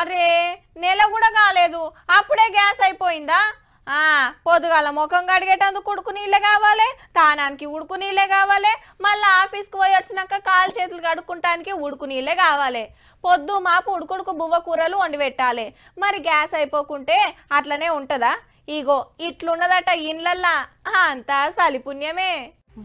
అరే నేల కూడా కాలేదు అప్పుడే గ్యాస్ అయిపోయిందా ఆ పొద్దుగాల ముఖం కడిగేటందుకు కుడుకు నీళ్ళే కావాలి తానానికి ఉడుకు నీళ్ళే కావాలి మళ్ళీ ఆఫీస్ కు పోయి వచ్చినాక కాల్ చేతులు కడుక్కుంటానికి ఉడుకు నీళ్ళే కావాలి పొద్దు మాపు ఉడుకుడుకు బువ్వ కూరలు వండి పెట్టాలి మరి గ్యాస్ అయిపోకుంటే అట్లనే ఉంటదా ఇగో ఇట్లున్నదట ఇళ్ళల్లా అంతా సలిపుణ్యమే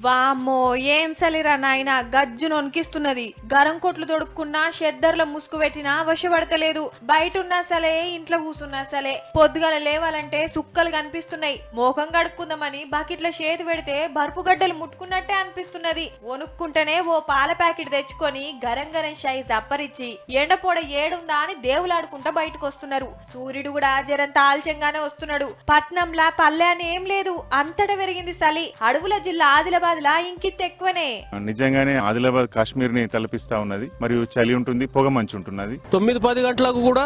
వామ్మో ఏం సలిరా నాయనా గజ్జును ఒనికిస్తున్నది గరం కొట్లు తొడుక్కున్నా షెద్దర్ల ముసుగు పెట్టినా వశపడతలేదు బయట ఉన్నా సలే ఇంట్లో కూసున్నా సలే పొద్దుగాల లేవాలంటే సుక్కలు కనిపిస్తున్నాయి మోకం కడుక్కుందామని బకెట్ల చేతి పెడితే బర్పు గడ్డలు ముట్టుకున్నట్టే అనిపిస్తున్నది వణుక్కుంటేనే ఓ పాల ప్యాకెట్ తెచ్చుకొని గరం గరం షాయి చప్పరిచ్చి ఎండపోడ ఏడుందా అని దేవులాడుకుంటా బయటకు వస్తున్నారు సూర్యుడు కూడా జరంత ఆలస్యంగానే వస్తున్నాడు పట్నంలా పల్లె అని ఏం లేదు అంతట పెరిగింది సలి అడవుల జిల్లా ఆదిలాబాద్ నిజంగానే ఆదిలాబాద్ కాశ్మీర్ ని తలపిస్తా ఉన్నది మరియు చలి ఉంటుంది పొగ మంచు ఉంటున్నది 9-10 గంటలకు కూడా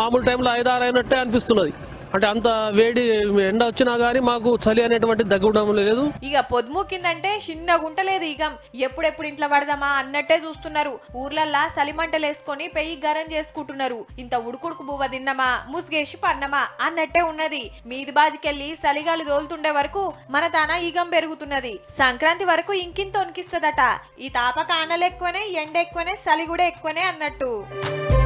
మామూలు టైంలో 5-6 అయినట్టే అనిపిస్తున్నది అంటే అంత వేడి ఎండ వచ్చినా గానీ మాకు చలి అనేటువంటి దగ్గడం లేదు ఇక పొద్దుముకిందంటే చిన్న గుంట లేదు ఇక ఎప్పుడెప్పుడు ఇంట్లో పడదామా అన్నట్టే చూస్తున్నారు ఊర్లల్లా చలిమంటలేసుకొని పెయ్యి గరం చేసుకుంటున్నారు ఇంత ఉడుకుడుకు బువ్వ తిన్నమా ముసుగేసి పన్నమా అన్నట్టే ఉన్నది మీది బాజికెళ్ళి చలిగాలి తోలుతుండే వరకు మన తాన ఈగం పెరుగుతున్నది సంక్రాంతి వరకు ఇంకింత వణికిస్తదట ఈ తాపక ఆనలు ఎక్కువనే ఎండ ఎక్కువనే చలి కూడా ఎక్కువనే అన్నట్టు